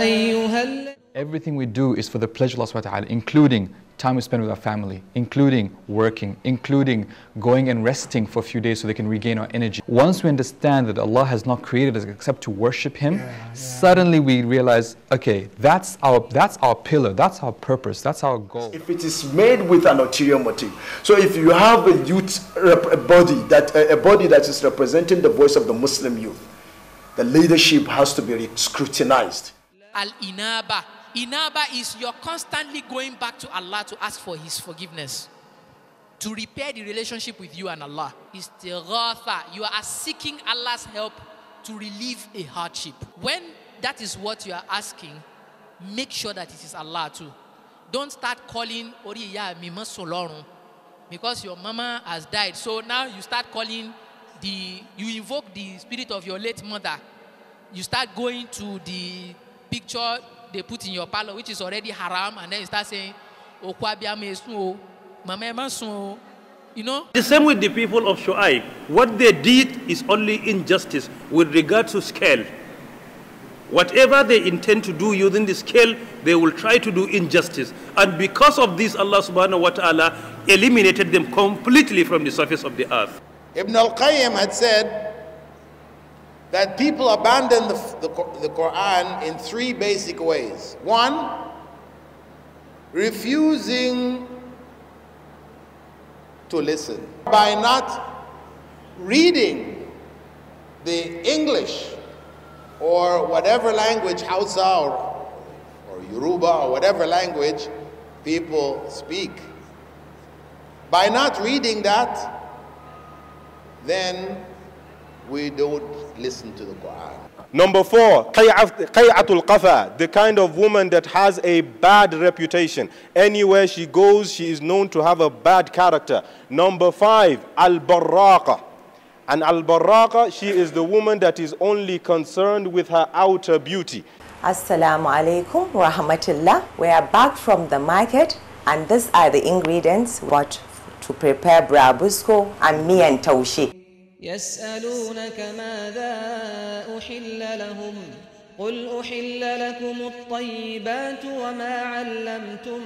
ayyuhal. Everything we do is for the pleasure of Allah subhanahu wa ta'ala, including time we spend with our family, including working, including going and resting for a few days so they can regain our energy. Once we understand that Allah has not created us except to worship Him, suddenly we realize, okay, that's our pillar, that's our purpose, that's our goal. If it is made with an ulterior motive, so if you have a youth a body that is representing the voice of the Muslim youth, the leadership has to be scrutinized. Al-inaba. Inaba is you're constantly going back to Allah to ask for His forgiveness, to repair the relationship with you and Allah. Istighatha, you are seeking Allah's help to relieve a hardship. When that is what you are asking, make sure that it is Allah too. Don't start calling Oriya Mima Solorun because your mama has died. So now you start calling you invoke the spirit of your late mother. You start going to the picture they put in your parlor, which is already haram, and then you start saying, you know? The same with the people of Shu'ayb. What they did is only injustice with regard to scale. Whatever they intend to do using the scale, they will try to do injustice. And because of this, Allah subhanahu wa ta'ala eliminated them completely from the surface of the earth. Ibn al-Qayyim had said that people abandon the Quran in three basic ways. One, refusing to listen by not reading the English or whatever language, Hausa or Yoruba or whatever language people speak. By not reading that, then we don't listen to the Quran. Number four, Qay'atul Qafa, the kind of woman that has a bad reputation. Anywhere she goes, she is known to have a bad character. Number five, Al-Barraqa. And Al-Barraqa, she is the woman that is only concerned with her outer beauty. Assalamu alaikum wa rahmatullah. We are back from the market, and these are the ingredients what to prepare brabusko and mi and tawshi. يسألونك ماذا أحل لهم قل أحل لكم الطيبات وما علمتم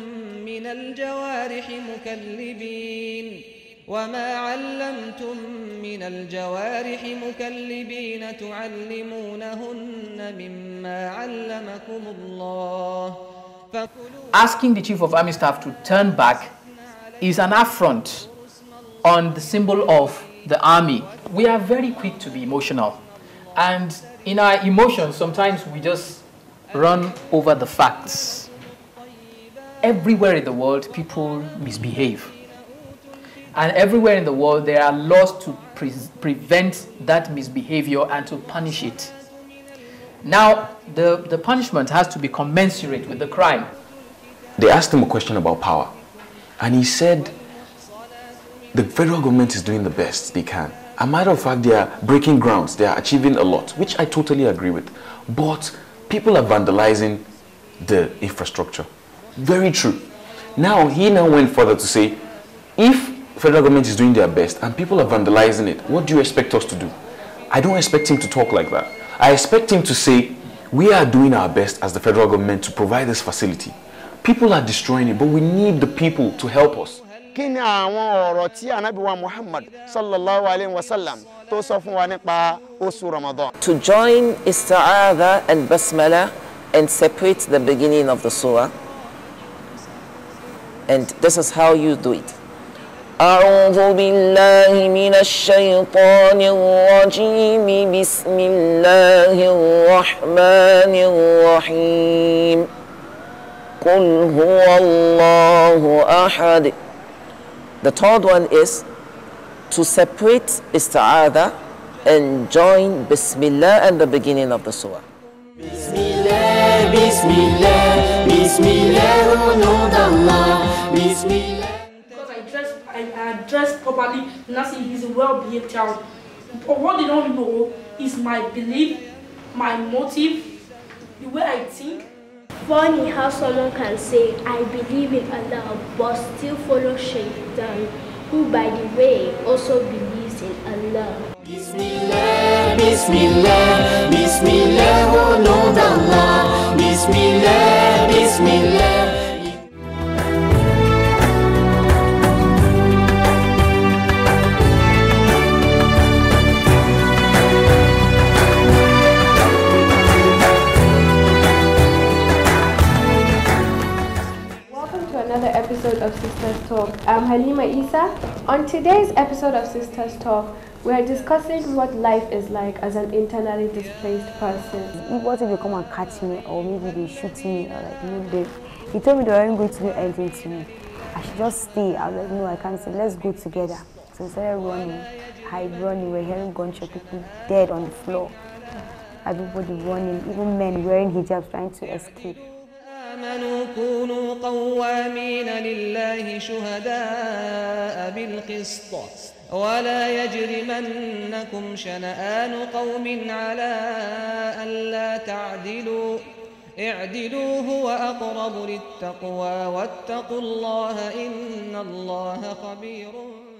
من الجوارح مكلبين وما علمتم من الجوارح مكلبين تعلمونهن مما علمكم الله. Asking the chief of army staff to turn back is an affront on the symbol of the army. We are very quick to be emotional, and in our emotions sometimes we just run over the facts. Everywhere in the world people misbehave, and everywhere in the world there are laws to prevent that misbehavior and to punish it. Now the punishment has to be commensurate with the crime. They asked him a question about power, and he said the federal government is doing the best they can. A matter of fact, they are breaking grounds, they are achieving a lot, which I totally agree with. But people are vandalizing the infrastructure. Very true. Now, he now went further to say, if federal government is doing their best and people are vandalizing it, what do you expect us to do? I don't expect him to talk like that. I expect him to say, we are doing our best as the federal government to provide this facility. People are destroying it, but we need the people to help us. Kini awon oro ti Anabi wa Muhammad sallallahu alaihi wasallam to so fun wa nipa osu Ramadan. To join isti'adha and basmala and separate the beginning of the surah, and this is how you do it. A'udhu billahi minash shaitanir rajim, bismillahir rahmanir rahim, qul huwallahu ahad. The third one is to separate Ista'adha and join Bismillah and the beginning of the surah. Bismillah, Bismillah, Bismillah, Bismillah. Because I dress properly, and I see he's a well-behaved child. But what they don't know is my belief, my motive, the way I think. Funny how someone can say, I believe in Allah, but still follow Shaitan who by the way also believes in Allah. Bismillah, Bismillah, Bismillah, O Lord Allah, Bismillah, Bismillah. Of Sisters Talk. I'm Halima Isa. On today's episode of Sisters Talk, we are discussing what life is like as an internally displaced person. What if they come and catch me, or maybe they shoot me, or like he told me they weren't going to do anything to me. I should just stay. I was like, no, I can't stay. Let's go together. So we started running, running. We're hearing gunshots, people dead on the floor. Everybody running, even men wearing hijabs trying to escape. كونوا قوامين لله شهداء بالقسط ولا يجرمنكم شنآن قوم على ألا تعدلوا اعدلوا هو أقرب للتقوى واتقوا الله إن الله خبير